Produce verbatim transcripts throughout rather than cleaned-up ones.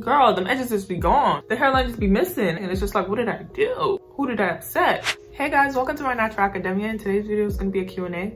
girl, them edges just be gone. The hairline just be missing. And it's just like, what did I do? Who did I upset? Hey guys, welcome to my My Hero Academia. And today's video is gonna be a Q and A.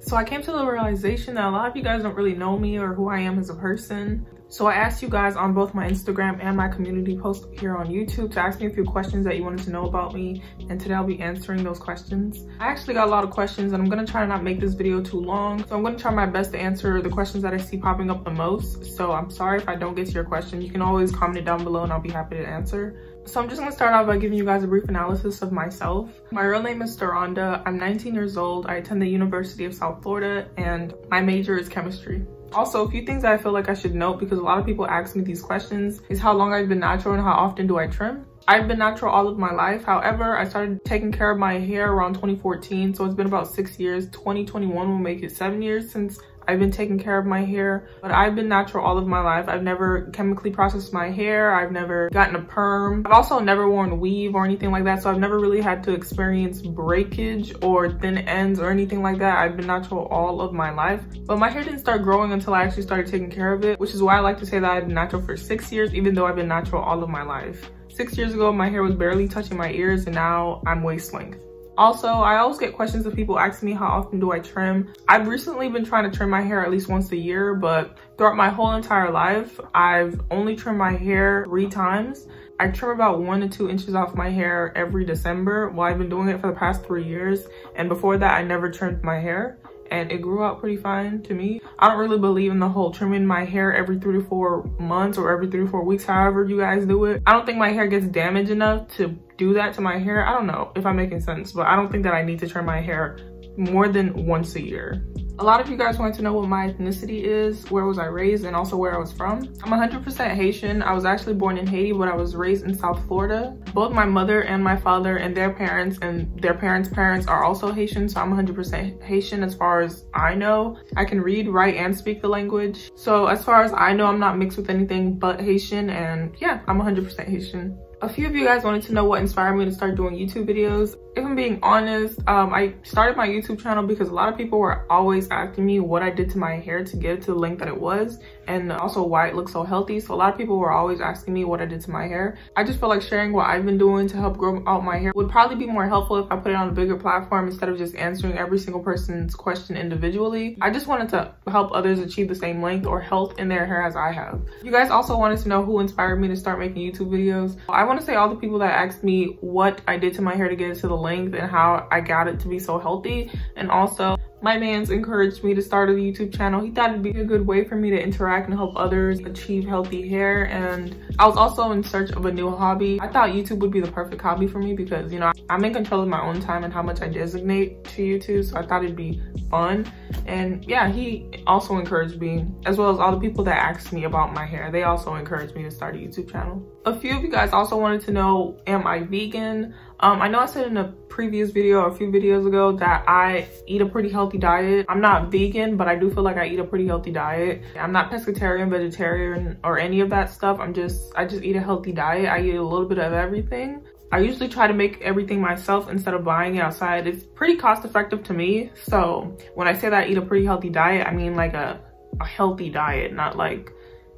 So I came to the realization that a lot of you guys don't really know me or who I am as a person. So I asked you guys on both my Instagram and my community post here on YouTube to ask me a few questions that you wanted to know about me, and today I'll be answering those questions. I actually got a lot of questions and I'm gonna try to not make this video too long. So I'm gonna try my best to answer the questions that I see popping up the most. So I'm sorry if I don't get to your question. You can always comment it down below and I'll be happy to answer. So I'm just gonna start off by giving you guys a brief analysis of myself. My real name is Deronda. I'm nineteen years old. I attend the University of South Florida and my major is chemistry. Also, a few things that I feel like I should note, because a lot of people ask me these questions, is how long I've been natural and how often do I trim. I've been natural all of my life. However, I started taking care of my hair around twenty fourteen, so it's been about six years. twenty twenty-one will make it seven years since I've been taking care of my hair, but I've been natural all of my life. I've never chemically processed my hair. I've never gotten a perm. I've also never worn a weave or anything like that, so I've never really had to experience breakage or thin ends or anything like that. I've been natural all of my life, but my hair didn't start growing until I actually started taking care of it, which is why I like to say that I've been natural for six years, even though I've been natural all of my life. Six years ago, my hair was barely touching my ears, and now I'm waist length. Also, I always get questions of people asking me how often do I trim. I've recently been trying to trim my hair at least once a year, but throughout my whole entire life, I've only trimmed my hair three times. I trim about one to two inches off my hair every December. Well, I've been doing it for the past three years. And before that, I never trimmed my hair. And it grew out pretty fine to me. I don't really believe in the whole trimming my hair every three to four months or every three to four weeks, however you guys do it. I don't think my hair gets damaged enough to do that to my hair. I don't know if I'm making sense, but I don't think that I need to trim my hair more than once a year. A lot of you guys wanted to know what my ethnicity is, where was I raised, and also where I was from. I'm one hundred percent Haitian. I was actually born in Haiti, but I was raised in South Florida. Both my mother and my father and their parents and their parents' parents are also Haitian, so I'm one hundred percent Haitian as far as I know. I can read, write, and speak the language. So as far as I know, I'm not mixed with anything but Haitian, and yeah, I'm one hundred percent Haitian. A few of you guys wanted to know what inspired me to start doing YouTube videos. If I'm being honest, um, I started my YouTube channel because a lot of people were always asking me what I did to my hair to get it to the length that it was, and also why it looked so healthy. So a lot of people were always asking me what I did to my hair. I just feel like sharing what I've been doing to help grow out my hair would probably be more helpful if I put it on a bigger platform instead of just answering every single person's question individually. I just wanted to help others achieve the same length or health in their hair as I have. You guys also wanted to know who inspired me to start making YouTube videos. I I want to say all the people that asked me what I did to my hair to get it to the length and how I got it to be so healthy. And also my man's encouraged me to start a YouTube channel. He thought it'd be a good way for me to interact and help others achieve healthy hair. And I was also in search of a new hobby. I thought YouTube would be the perfect hobby for me because, you know, I'm in control of my own time and how much I designate to YouTube. So I thought it'd be fun. And yeah, he also encouraged me, as well as all the people that asked me about my hair. They also encouraged me to start a YouTube channel. A few of you guys also wanted to know, am I vegan? Um, I know I said in a previous video or a few videos ago that I eat a pretty healthy diet. I'm not vegan, but I do feel like I eat a pretty healthy diet. I'm not pescatarian, vegetarian, or any of that stuff. I'm just, I just eat a healthy diet. I eat a little bit of everything. I usually try to make everything myself instead of buying it outside. It's pretty cost effective to me. So when I say that I eat a pretty healthy diet, I mean like a, a healthy diet, not like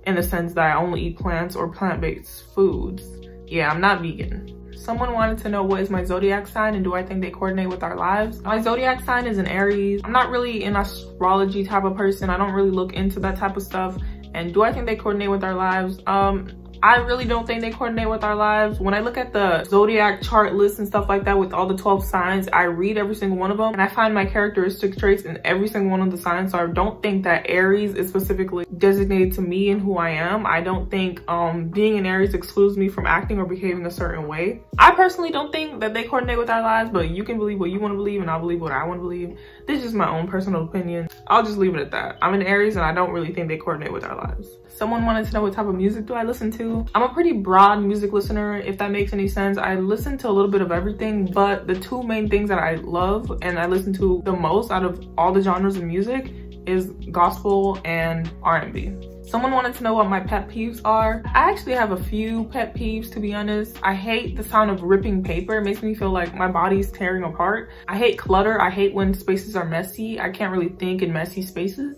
in the sense that I only eat plants or plant-based foods. Yeah, I'm not vegan. Someone wanted to know what is my zodiac sign and do I think they coordinate with our lives? My zodiac sign is an Aries. I'm not really an astrology type of person. I don't really look into that type of stuff. And do I think they coordinate with our lives? Um, I really don't think they coordinate with our lives. When I look at the zodiac chart list and stuff like that with all the twelve signs, I read every single one of them and I find my characteristic traits in every single one of the signs. So I don't think that Aries is specifically designated to me and who I am. I don't think um, being an Aries excludes me from acting or behaving a certain way. I personally don't think that they coordinate with our lives, but you can believe what you want to believe and I'll believe what I want to believe. This is just my own personal opinion. I'll just leave it at that. I'm an Aries and I don't really think they coordinate with our lives. Someone wanted to know what type of music do I listen to? I'm a pretty broad music listener, if that makes any sense. I listen to a little bit of everything, but the two main things that I love and I listen to the most out of all the genres of music is gospel and R and B. Someone wanted to know what my pet peeves are. I actually have a few pet peeves, to be honest. I hate the sound of ripping paper. It makes me feel like my body's tearing apart. I hate clutter. I hate when spaces are messy. I can't really think in messy spaces.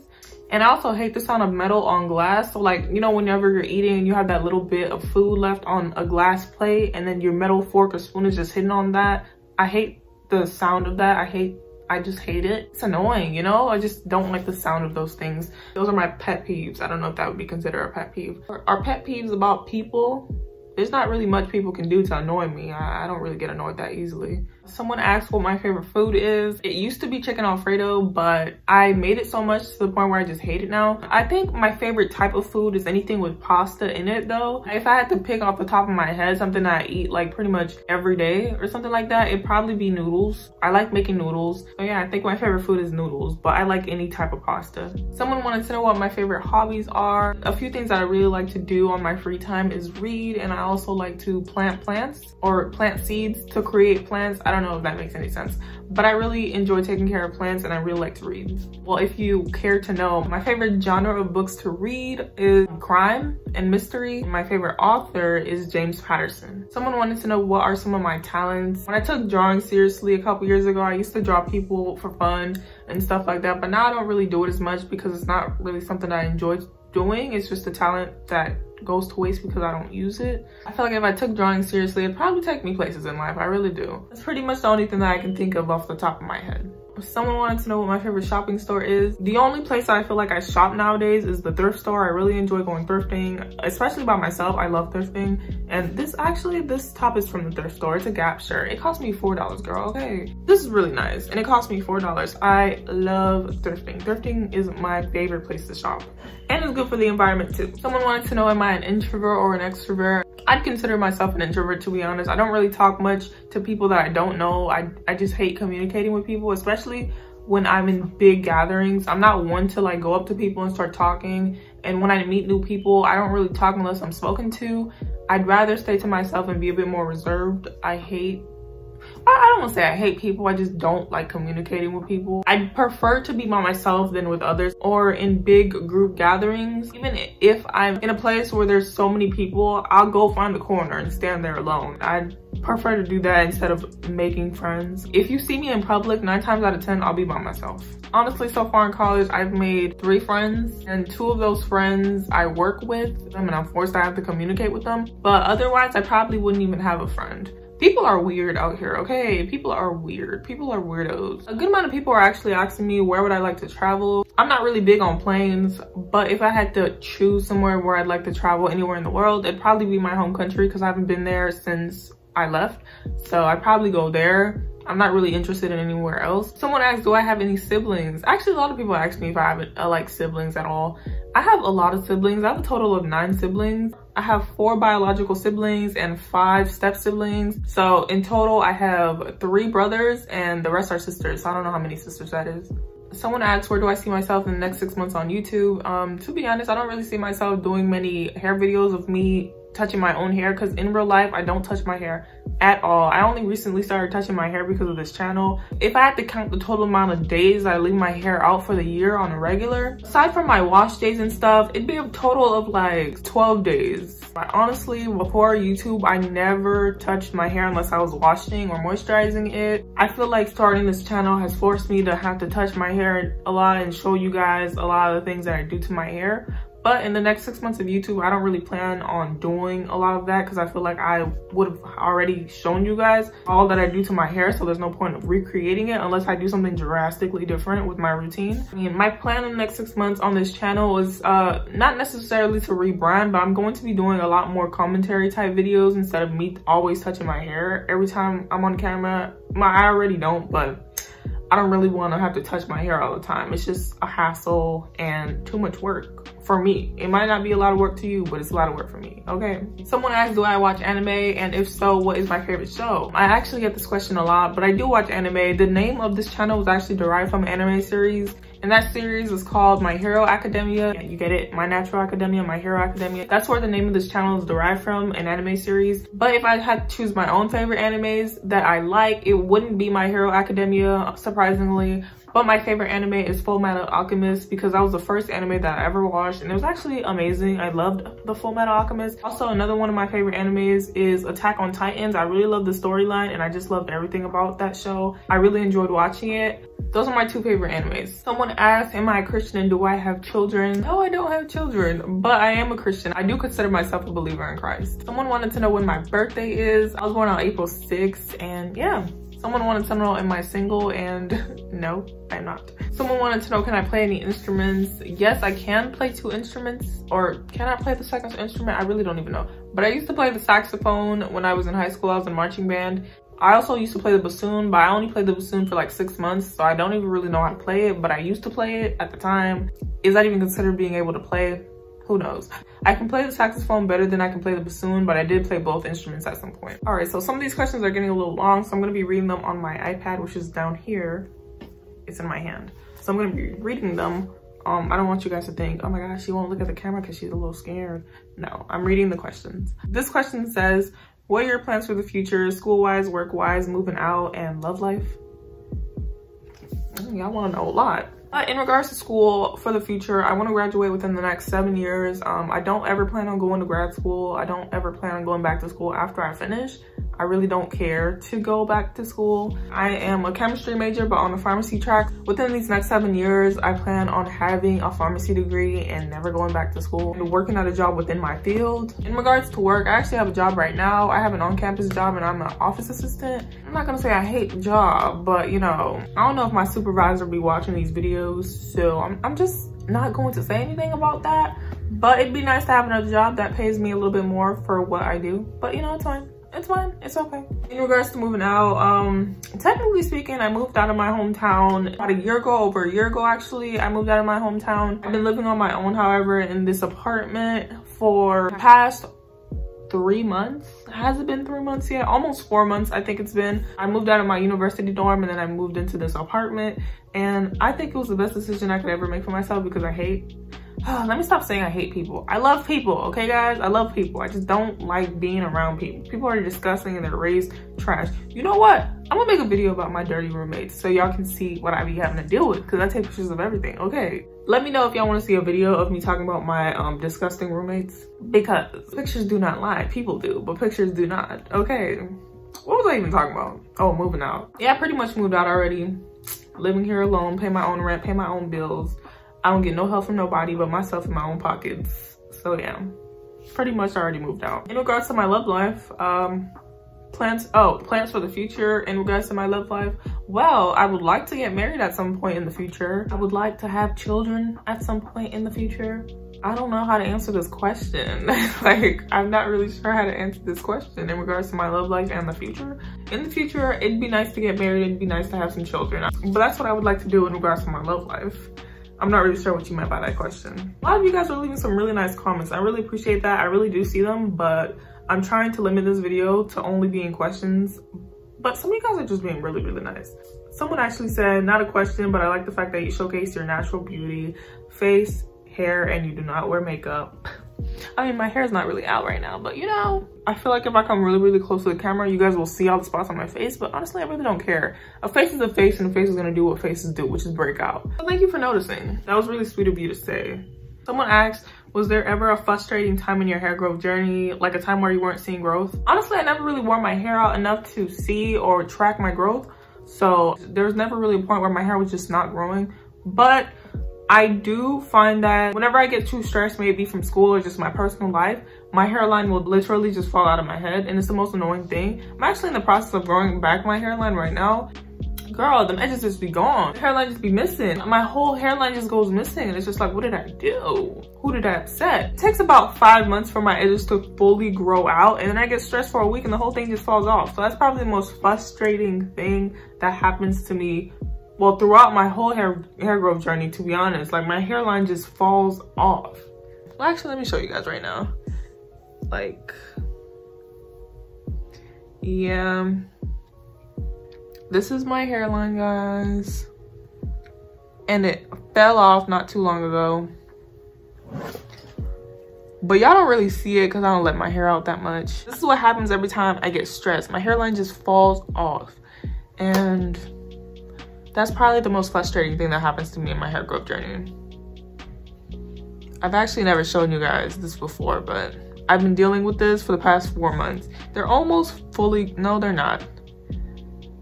And I also hate the sound of metal on glass. So like, you know, whenever you're eating, you have that little bit of food left on a glass plate and then your metal fork or spoon is just hitting on that. I hate the sound of that. I hate, I just hate it. It's annoying, you know? I just don't like the sound of those things. Those are my pet peeves. I don't know if that would be considered a pet peeve. Are pet peeves about people? There's not really much people can do to annoy me. I, I don't really get annoyed that easily. Someone asked what my favorite food is. It used to be chicken Alfredo, but I made it so much to the point where I just hate it now. I think my favorite type of food is anything with pasta in it though. If I had to pick off the top of my head something that I eat like pretty much every day or something like that, it'd probably be noodles. I like making noodles. So yeah, I think my favorite food is noodles, but I like any type of pasta. Someone wanted to know what my favorite hobbies are. A few things that I really like to do on my free time is read, and I also like to plant plants or plant seeds to create plants. I don't know if that makes any sense, but I really enjoy taking care of plants and I really like to read. Well, if you care to know, my favorite genre of books to read is crime and mystery. My favorite author is James Patterson. Someone wanted to know what are some of my talents. When I took drawing seriously a couple years ago, I used to draw people for fun and stuff like that, but now I don't really do it as much because it's not really something I enjoy doing. It's just a talent that goes to waste because I don't use it. I feel like if I took drawing seriously, it'd probably take me places in life. I really do. That's pretty much the only thing that I can think of off the top of my head. Someone wanted to know what my favorite shopping store is. The only place I feel like I shop nowadays is the thrift store. I really enjoy going thrifting, especially by myself. I love thrifting. And this actually, this top is from the thrift store. It's a Gap shirt. It cost me four dollars, girl, okay. This is really nice. And it cost me four dollars. I love thrifting. Thrifting is my favorite place to shop. And it's good for the environment too. Someone wanted to know, am I an introvert or an extrovert? I'd consider myself an introvert, to be honest. I don't really talk much to people that I don't know. I, I just hate communicating with people, especially when I'm in big gatherings. I'm not one to like go up to people and start talking. And when I meet new people, I don't really talk unless I'm spoken to. I'd rather stay to myself and be a bit more reserved. I hate, I don't want to say I hate people, I just don't like communicating with people. I prefer to be by myself than with others or in big group gatherings. Even if I'm in a place where there's so many people, I'll go find the corner and stand there alone. I prefer to do that instead of making friends. If you see me in public, nine times out of ten, I'll be by myself. Honestly, so far in college, I've made three friends, and two of those friends I work with. I mean, I'm forced to have to communicate with them, but otherwise, I probably wouldn't even have a friend. People are weird out here, okay? People are weird. People are weirdos. A good amount of people are actually asking me where would I like to travel. I'm not really big on planes, but if I had to choose somewhere where I'd like to travel anywhere in the world, it'd probably be my home country because I haven't been there since I left. So I'd probably go there. I'm not really interested in anywhere else. Someone asked, do I have any siblings? Actually, a lot of people ask me if I have uh, like siblings at all. I have a lot of siblings. I have a total of nine siblings. I have four biological siblings and five step siblings. So in total, I have three brothers and the rest are sisters. So I don't know how many sisters that is. Someone asked, where do I see myself in the next six months on YouTube? Um, to be honest, I don't really see myself doing many hair videos of me touching my own hair because in real life, I don't touch my hair at all. I only recently started touching my hair because of this channel. If I had to count the total amount of days I leave my hair out for the year on a regular, aside from my wash days and stuff, it'd be a total of like twelve days. I honestly, before YouTube, I never touched my hair unless I was washing or moisturizing it. I feel like starting this channel has forced me to have to touch my hair a lot and show you guys a lot of the things that I do to my hair. But in the next six months of YouTube, I don't really plan on doing a lot of that because I feel like I would have already shown you guys all that I do to my hair. So there's no point of recreating it unless I do something drastically different with my routine. I mean, my plan in the next six months on this channel is uh, not necessarily to rebrand, but I'm going to be doing a lot more commentary type videos instead of me always touching my hair every time I'm on camera. My, I already don't, but I don't really want to have to touch my hair all the time. It's just a hassle and too much work for me. It might not be a lot of work to you, but it's a lot of work for me, okay? Someone asked, do I watch anime? And if so, what is my favorite show? I actually get this question a lot, but I do watch anime. The name of this channel was actually derived from an anime series. And that series is called My Hero Academia. You get it? My Natural Academia, My Hero Academia. That's where the name of this channel is derived from, an anime series. But if I had to choose my own favorite animes that I like, it wouldn't be My Hero Academia, surprisingly. But my favorite anime is Full Metal Alchemist because that was the first anime that I ever watched and it was actually amazing. I loved the Full Metal Alchemist. Also, another one of my favorite animes is Attack on Titans. I really love the storyline and I just loved everything about that show. I really enjoyed watching it. Those are my two favorite animes. Someone asked, am I a Christian and do I have children? No, I don't have children, but I am a Christian. I do consider myself a believer in Christ. Someone wanted to know when my birthday is. I was born on April sixth, and yeah. Someone wanted to know, am I single? And no, I'm not. Someone wanted to know, can I play any instruments? Yes, I can play two instruments, or can I play the second instrument? I really don't even know. But I used to play the saxophone when I was in high school. I was in marching band. I also used to play the bassoon, but I only played the bassoon for like six months, so I don't even really know how to play it, but I used to play it at the time. Is that even considered being able to play? Who knows? I can play the saxophone better than I can play the bassoon, but I did play both instruments at some point. All right, so some of these questions are getting a little long, so I'm gonna be reading them on my iPad, which is down here. It's in my hand. So I'm gonna be reading them. Um, I don't want you guys to think, oh my gosh, she won't look at the camera because she's a little scared. No, I'm reading the questions. This question says, what are your plans for the future, school-wise, work-wise, moving out, and love life? Y'all wanna know a lot. But in regards to school for the future, I wanna graduate within the next seven years. Um, I don't ever plan on going to grad school. I don't ever plan on going back to school after I finish. I really don't care to go back to school. I am a chemistry major, but on the pharmacy track. Within these next seven years, I plan on having a pharmacy degree and never going back to school and working at a job within my field. In regards to work, I actually have a job right now. I have an on-campus job and I'm an office assistant. I'm not gonna say I hate the job, but you know, I don't know if my supervisor will be watching these videos, so I'm, I'm just not going to say anything about that. But it'd be nice to have another job that pays me a little bit more for what I do, but you know, it's fine. It's fine, it's okay. In regards to moving out, um, technically speaking, I moved out of my hometown about a year ago, over a year ago actually, I moved out of my hometown. I've been living on my own, however, in this apartment for the past three months. Has it been three months yet? Almost four months, I think it's been. I moved out of my university dorm and then I moved into this apartment. And I think it was the best decision I could ever make for myself because I hate let me stop saying I hate people. I love people, okay guys? I love people. I just don't like being around people. People are disgusting and they're raised trash. You know what? I'm gonna make a video about my dirty roommates so y'all can see what I be having to deal with because I take pictures of everything, okay? Let me know if y'all wanna see a video of me talking about my um, disgusting roommates because pictures do not lie. People do, but pictures do not, okay? What was I even talking about? Oh, moving out. Yeah, I pretty much moved out already. Living here alone, pay my own rent, pay my own bills. I don't get no help from nobody but myself in my own pockets. So yeah, pretty much already moved out. In regards to my love life, um, plans, oh, plans for the future in regards to my love life. Well, I would like to get married at some point in the future. I would like to have children at some point in the future. I don't know how to answer this question. Like, I'm not really sure how to answer this question in regards to my love life and the future. In the future, it'd be nice to get married. It'd be nice to have some children. But that's what I would like to do in regards to my love life. I'm not really sure what you meant by that question. A lot of you guys are leaving some really nice comments. I really appreciate that. I really do see them, but I'm trying to limit this video to only being questions. But some of you guys are just being really, really nice. Someone actually said, not a question, but I like the fact that you showcase your natural beauty, face, hair, and you do not wear makeup. I mean, my hair is not really out right now, but you know, I feel like if I come really, really close to the camera, you guys will see all the spots on my face, but honestly, I really don't care. A face is a face and a face is gonna do what faces do, which is break out. So thank you for noticing. That was really sweet of you to say. Someone asked, was there ever a frustrating time in your hair growth journey, like a time where you weren't seeing growth? Honestly, I never really wore my hair out enough to see or track my growth. So there's never really a point where my hair was just not growing, but I do find that whenever I get too stressed, maybe from school or just my personal life, my hairline will literally just fall out of my head and it's the most annoying thing. I'm actually in the process of growing back my hairline right now. Girl, them edges just be gone. The hairline just be missing. My whole hairline just goes missing and it's just like, what did I do? Who did I upset? It takes about five months for my edges to fully grow out and then I get stressed for a week and the whole thing just falls off. So that's probably the most frustrating thing that happens to me. Well, throughout my whole hair hair growth journey, to be honest, like my hairline just falls off. Well, actually, let me show you guys right now. Like, yeah, this is my hairline, guys. And it fell off not too long ago. But y'all don't really see it because I don't let my hair out that much. This is what happens every time I get stressed. My hairline just falls off. And That's probably the most frustrating thing that happens to me in my hair growth journey. I've actually never shown you guys this before, but I've been dealing with this for the past four months. They're almost fully, no, they're not.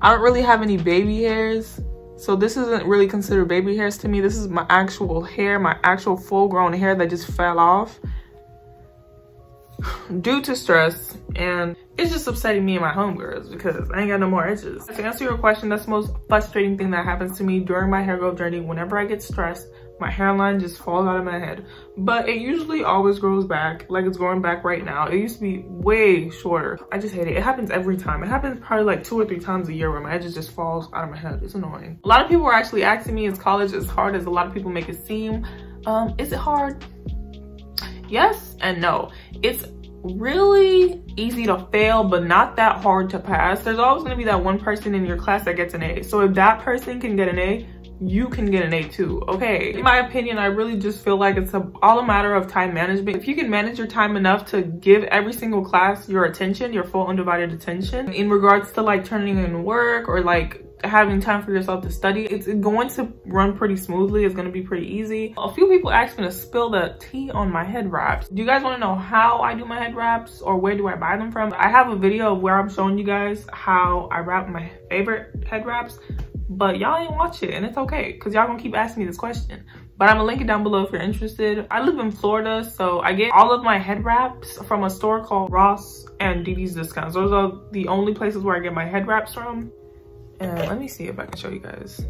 I don't really have any baby hairs, so this isn't really considered baby hairs to me. This is my actual hair, my actual full-grown hair that just fell off due to stress, and it's just upsetting me and my homegirls because I ain't got no more edges. To answer your question, that's the most frustrating thing that happens to me during my hair growth journey. Whenever I get stressed, my hairline just falls out of my head, but it usually always grows back, like it's going back right now. It used to be way shorter. I just hate it. It happens every time. It happens probably like two or three times a year where my edges just falls out of my head. It's annoying. A lot of people are actually asking me, is college as hard as a lot of people make it seem? Um, is it hard? Yes and no. It's really easy to fail, but not that hard to pass. There's always gonna be that one person in your class that gets an A. So if that person can get an A, you can get an A too, okay? In my opinion, I really just feel like it's a, all a matter of time management. If you can manage your time enough to give every single class your attention, your full undivided attention, in regards to like turning in work or like having time for yourself to study, it's going to run pretty smoothly. It's going to be pretty easy. A few people asked me to spill the tea on my head wraps. Do you guys want to know how I do my head wraps or where do I buy them from? I have a video of where I'm showing you guys how I wrap my favorite head wraps, but y'all ain't watch it, and it's okay because y'all gonna keep asking me this question. But I'm gonna link it down below if you're interested. I live in Florida, so I get all of my head wraps from a store called Ross and D D's Discounts. Those are the only places where I get my head wraps from. And let me see if I can show you guys.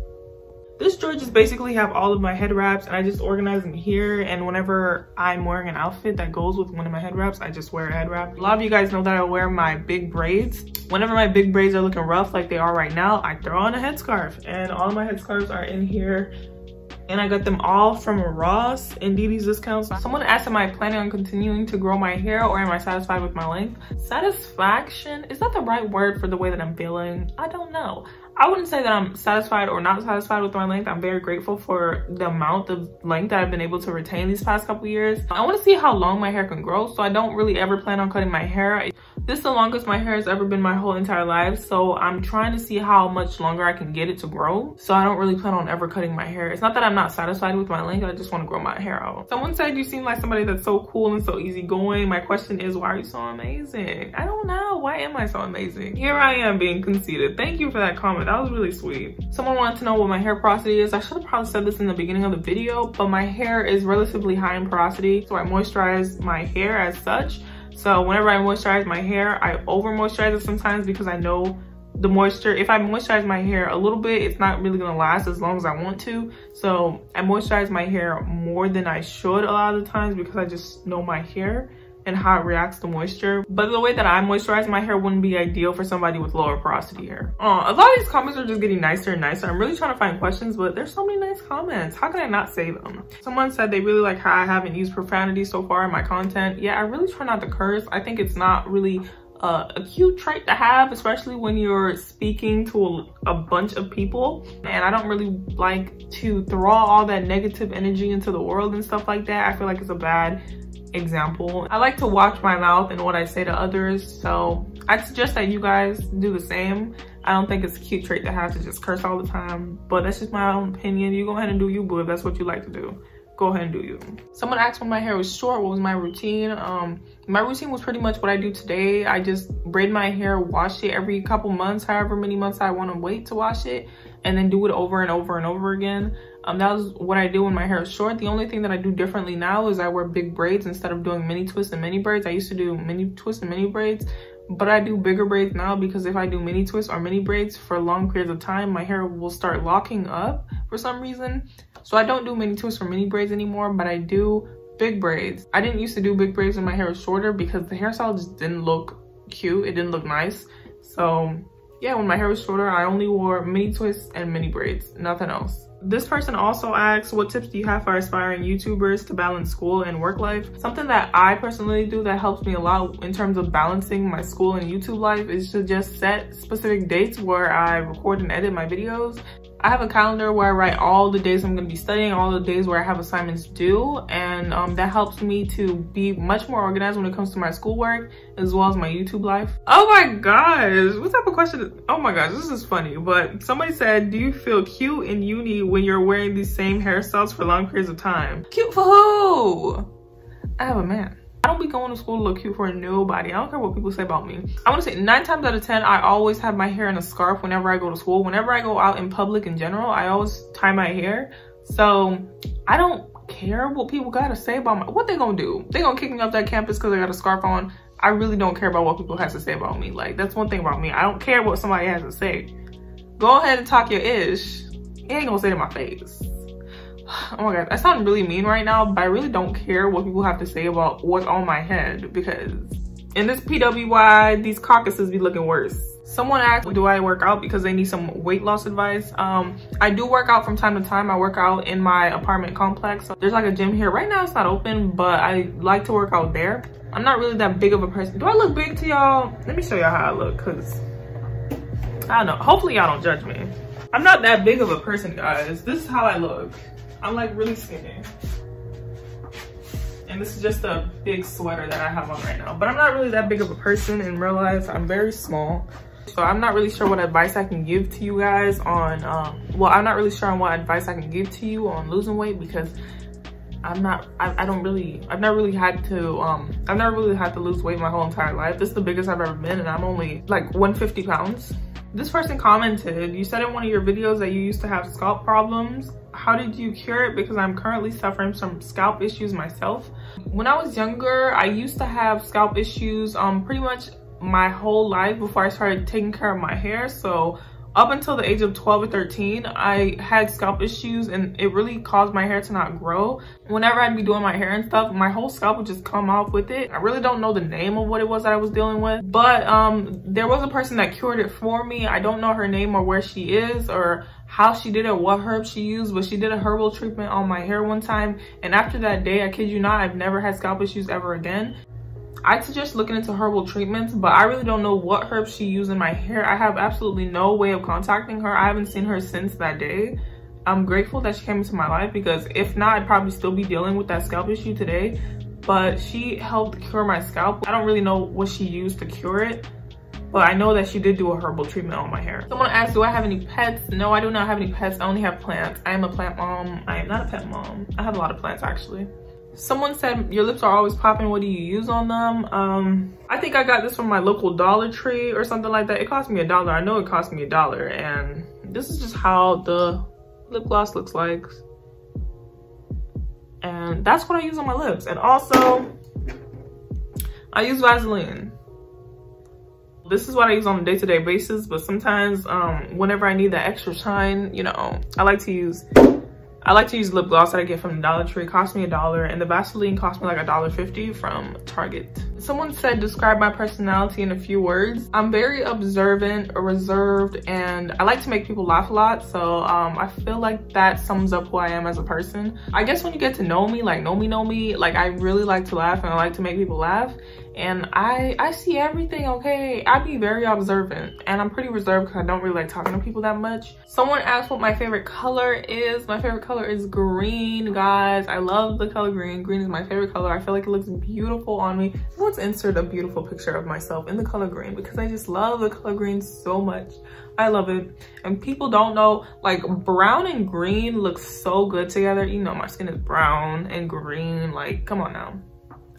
This drawer just basically have all of my head wraps, and I just organize them here, and whenever I'm wearing an outfit that goes with one of my head wraps, I just wear a head wrap. A lot of you guys know that I wear my big braids. Whenever my big braids are looking rough like they are right now, I throw on a headscarf, and all of my headscarves are in here. And I got them all from Ross and D D's Discounts. Someone asked, am I planning on continuing to grow my hair or am I satisfied with my length? Satisfaction, is that the right word for the way that I'm feeling? I don't know. I wouldn't say that I'm satisfied or not satisfied with my length. I'm very grateful for the amount of length that I've been able to retain these past couple years. I wanna see how long my hair can grow, so I don't really ever plan on cutting my hair. This is the longest my hair has ever been my whole entire life, so I'm trying to see how much longer I can get it to grow. So I don't really plan on ever cutting my hair. It's not that I'm not satisfied with my length, I just want to grow my hair out. Someone said you seem like somebody that's so cool and so easygoing. My question is, why are you so amazing? I don't know, why am I so amazing? Here I am being conceited. Thank you for that comment, that was really sweet. Someone wanted to know what my hair porosity is. I should have probably said this in the beginning of the video, but my hair is relatively high in porosity, so I moisturize my hair as such. So whenever I moisturize my hair, I over moisturize it sometimes because I know the moisture, if I moisturize my hair a little bit, it's not really gonna last as long as I want to. So I moisturize my hair more than I should a lot of the times because I just know my hair and how it reacts to moisture. But the way that I moisturize my hair wouldn't be ideal for somebody with lower porosity hair. Uh, a lot of these comments are just getting nicer and nicer. I'm really trying to find questions, but there's so many nice comments. How can I not say them? Someone said they really like how I haven't used profanity so far in my content. Yeah, I really try not to curse. I think it's not really uh, a cute trait to have, especially when you're speaking to a, a bunch of people. And I don't really like to throw all that negative energy into the world and stuff like that. I feel like it's a bad example. I like to watch my mouth and what I say to others, so I suggest that you guys do the same. I don't think it's a cute trait to have to just curse all the time, but that's just my own opinion. You go ahead and do you, boo. If that's what you like to do, go ahead and do you. Someone asked when my hair was short, what was my routine? Um, my routine was pretty much what I do today. I just braid my hair, wash it every couple months, however many months I want to wait to wash it, and then do it over and over and over again. Um, that was what I do when my hair is short. The only thing that I do differently now is I wear big braids instead of doing mini twists and mini braids. I used to do mini twists and mini braids, but I do bigger braids now because if I do mini twists or mini braids for long periods of time, my hair will start locking up for some reason. So I don't do mini twists or mini braids anymore, but I do big braids. I didn't used to do big braids when my hair was shorter because the hairstyle just didn't look cute. It didn't look nice. So yeah, when my hair was shorter, I only wore mini twists and mini braids, nothing else. This person also asks, what tips do you have for aspiring YouTubers to balance school and work life? Something that I personally do that helps me a lot in terms of balancing my school and YouTube life is to just set specific dates where I record and edit my videos. I have a calendar where I write all the days I'm going to be studying, all the days where I have assignments due, and um, that helps me to be much more organized when it comes to my schoolwork as well as my YouTube life. Oh my gosh, what type of question is, oh my gosh, this is funny, but somebody said, do you feel cute in uni when you're wearing these same hairstyles for long periods of time? Cute for who? I have a man. I don't be going to school to look cute for nobody. I don't care what people say about me. I want to say nine times out of ten, I always have my hair in a scarf whenever I go to school. Whenever I go out in public in general, I always tie my hair. So I don't care what people got to say about my, what they gonna do? They gonna kick me off that campus because I got a scarf on. I really don't care about what people has to say about me. Like, that's one thing about me. I don't care what somebody has to say. Go ahead and talk your ish. It ain't gonna say it in my face. Oh my god, I sound really mean right now, but I really don't care what people have to say about what's on my head, because in this P W Y, these caucuses be looking worse. Someone asked, do I work out, because they need some weight loss advice. Um, I do work out from time to time. I work out in my apartment complex. So there's like a gym here. Right now it's not open, but I like to work out there. I'm not really that big of a person. Do I look big to y'all? Let me show y'all how I look, because I don't know. Hopefully y'all don't judge me. I'm not that big of a person, guys. This is how I look. I'm like really skinny. And this is just a big sweater that I have on right now. But I'm not really that big of a person in real life. I'm very small. So I'm not really sure what advice I can give to you guys on, um, well, I'm not really sure on what advice I can give to you on losing weight, because I'm not, I, I don't really, I've never really had to, um, I've never really had to lose weight my whole entire life. This is the biggest I've ever been, and I'm only like one hundred fifty pounds. This person commented, you said in one of your videos that you used to have scalp problems. How did you cure it? Because I'm currently suffering some scalp issues myself. When I was younger, I used to have scalp issues um, pretty much my whole life before I started taking care of my hair. So up until the age of twelve or thirteen, I had scalp issues, and it really caused my hair to not grow. Whenever I'd be doing my hair and stuff, my whole scalp would just come off with it. I really don't know the name of what it was that I was dealing with, but um, there was a person that cured it for me. I don't know her name or where she is or how she did it, what herb she used, but she did a herbal treatment on my hair one time. And after that day, I kid you not, I've never had scalp issues ever again. I suggest looking into herbal treatments, but I really don't know what herb she used in my hair. I have absolutely no way of contacting her. I haven't seen her since that day. I'm grateful that she came into my life, because if not, I'd probably still be dealing with that scalp issue today. But she helped cure my scalp. I don't really know what she used to cure it, but I know that she did do a herbal treatment on my hair. Someone asked, do I have any pets? No, I do not have any pets. I only have plants. I am a plant mom. I am not a pet mom. I have a lot of plants, actually. Someone said, your lips are always popping, what do you use on them? Um, I think I got this from my local Dollar Tree or something like that. It cost me a dollar. I know it cost me a dollar. And this is just how the lip gloss looks like. And that's what I use on my lips. And also, I use Vaseline. This is what I use on a day-to-day basis, but sometimes um, whenever I need that extra shine, you know, I like to use I like to use lip gloss that I get from the Dollar Tree. It cost me a dollar, and the Vaseline cost me like a dollar fifty from Target. Someone said, describe my personality in a few words. I'm very observant, reserved, and I like to make people laugh a lot. So um, I feel like that sums up who I am as a person. I guess when you get to know me, like know me, know me, like I really like to laugh and I like to make people laugh. And I, I see everything, okay? I be very observant, and I'm pretty reserved because I don't really like talking to people that much. Someone asked what my favorite color is. My favorite color is green, guys. I love the color green. Green is my favorite color. I feel like it looks beautiful on me. Let's insert a beautiful picture of myself in the color green, because I just love the color green so much. I love it. And people don't know, like brown and green look so good together. You know, my skin is brown and green. Like, come on now.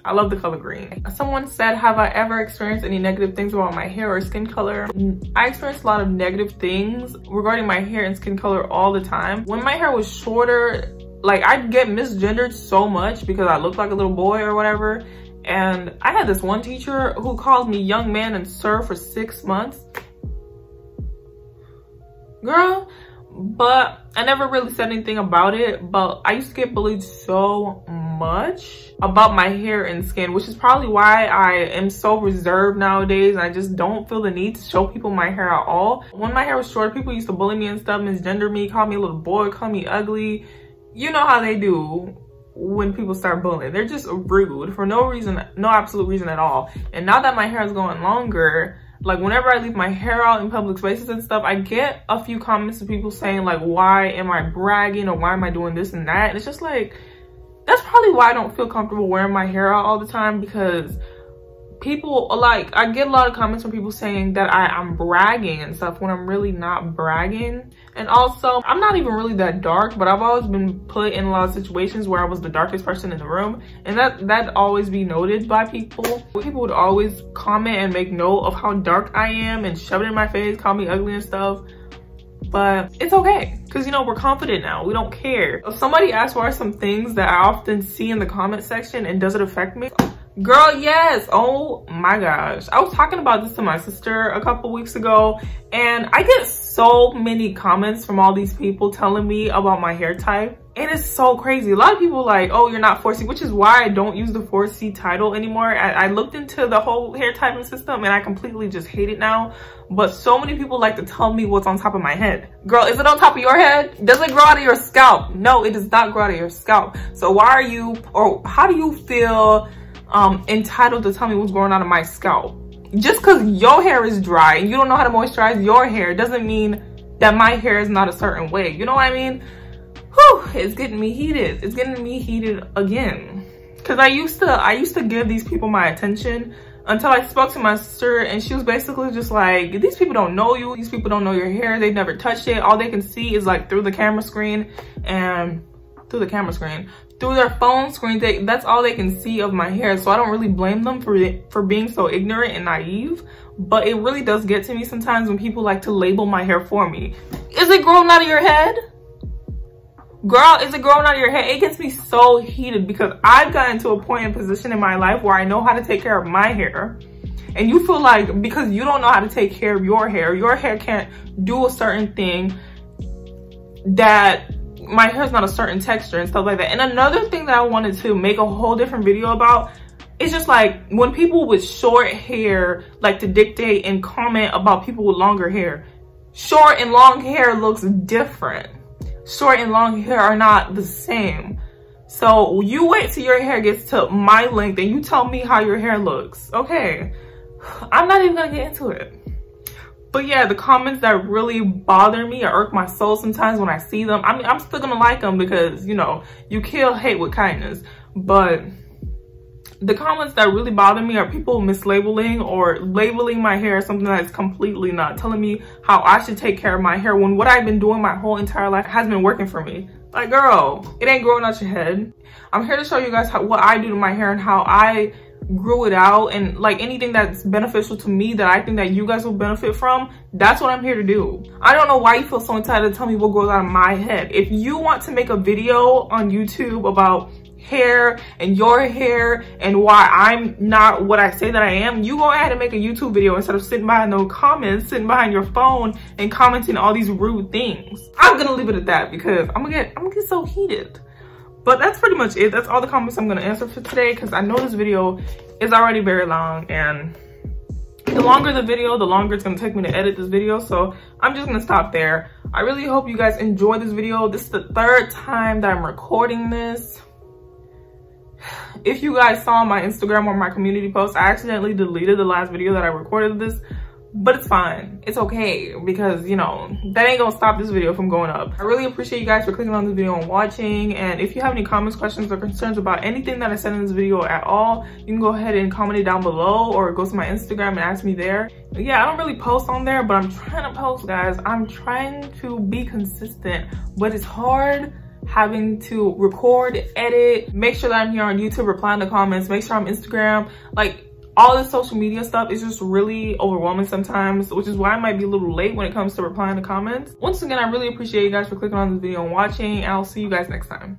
I love the color green. Someone said, have I ever experienced any negative things about my hair or skin color? I experienced a lot of negative things regarding my hair and skin color all the time. When my hair was shorter, like I'd get misgendered so much because I looked like a little boy or whatever. And I had this one teacher who called me young man and sir for six months. Girl. But I never really said anything about it, but I used to get bullied so much about my hair and skin, which is probably why I am so reserved nowadays. I just don't feel the need to show people my hair at all. When my hair was short, people used to bully me and stuff, misgender me, call me a little boy, call me ugly. You know how they do when people start bullying. They're just rude for no reason, no absolute reason at all. And now that my hair is going longer, like whenever I leave my hair out in public spaces and stuff, I get a few comments of people saying like, why am I bragging or why am I doing this and that? And it's just like, that's probably why I don't feel comfortable wearing my hair out all the time, because people, like, I get a lot of comments from people saying that I, I'm bragging and stuff when I'm really not bragging. And also, I'm not even really that dark, but I've always been put in a lot of situations where I was the darkest person in the room. And that, that always be noted by people. People would always comment and make note of how dark I am and shove it in my face, call me ugly and stuff. But it's okay, because you know, we're confident now, we don't care. If somebody asks for some things that I often see in the comment section and does it affect me, girl, yes. Oh my gosh, I was talking about this to my sister a couple weeks ago, and I get so many comments from all these people telling me about my hair type, and it's so crazy. A lot of people like, oh, you're not four C, which is why I don't use the four C title anymore. I, I looked into the whole hair typing system and I completely just hate it now. But so many people like to tell me what's on top of my head. Girl, is it on top of your head? Does it grow out of your scalp? No, it does not grow out of your scalp. So why are you, or how do you feel um, entitled to tell me what's growing out of my scalp? Just because your hair is dry and you don't know how to moisturize your hair doesn't mean that my hair is not a certain way. You know what I mean? Whew, it's getting me heated. It's getting me heated again. Cause I used to, I used to give these people my attention until I spoke to my sister, and she was basically just like, these people don't know you. These people don't know your hair. They've never touched it. All they can see is like through the camera screen and through the camera screen, through their phone screen. They, that's all they can see of my hair. So I don't really blame them for it, for being so ignorant and naive. But it really does get to me sometimes when people like to label my hair for me. Is it growing out of your head? Girl, is it growing out of your head? It gets me so heated, because I've gotten to a point and position in my life where I know how to take care of my hair. And you feel like because you don't know how to take care of your hair, your hair can't do a certain thing, that my hair is not a certain texture and stuff like that. And another thing that I wanted to make a whole different video about is just like when people with short hair like to dictate and comment about people with longer hair. Short and long hair looks different. Short and long hair are not the same. So you wait till your hair gets to my length and you tell me how your hair looks. Okay, I'm not even gonna get into it. But yeah, the comments that really bother me or irk my soul sometimes when I see them, I mean, I'm still gonna like them, because you know, you kill hate with kindness. But the comments that really bother me are people mislabeling or labeling my hair as something that's completely not, telling me how I should take care of my hair when what I've been doing my whole entire life has been working for me. Like, girl, it ain't growing out your head. I'm here to show you guys how, what I do to my hair and how I grew it out, and like anything that's beneficial to me that I think that you guys will benefit from, that's what I'm here to do. I don't know why you feel so entitled to tell me what grows out of my head. If you want to make a video on YouTube about hair and your hair and why I'm not what I say that I am, you go ahead and make a YouTube video instead of sitting behind no comments, sitting behind your phone and commenting all these rude things. I'm gonna leave it at that, because I'm gonna get I'm gonna get so heated. But that's pretty much it. That's all the comments I'm gonna answer for today, because I know this video is already very long, and the longer the video, the longer it's gonna take me to edit this video. So I'm just gonna stop there. I really hope you guys enjoyed this video. This is the third time that I'm recording this. If you guys saw my Instagram or my community post, I accidentally deleted the last video that I recorded this, but it's fine. It's okay, because you know, that ain't gonna stop this video from going up. I really appreciate you guys for clicking on this video and watching. And if you have any comments, questions, or concerns about anything that I said in this video at all, you can go ahead and comment it down below, or go to my Instagram and ask me there. But yeah, I don't really post on there, but I'm trying to post, guys. I'm trying to be consistent, but it's hard having to record, edit, make sure that I'm here on YouTube, replying to comments, make sure I'm Instagram. Like, all this social media stuff is just really overwhelming sometimes, which is why I might be a little late when it comes to replying to comments. Once again, I really appreciate you guys for clicking on this video and watching, and I'll see you guys next time.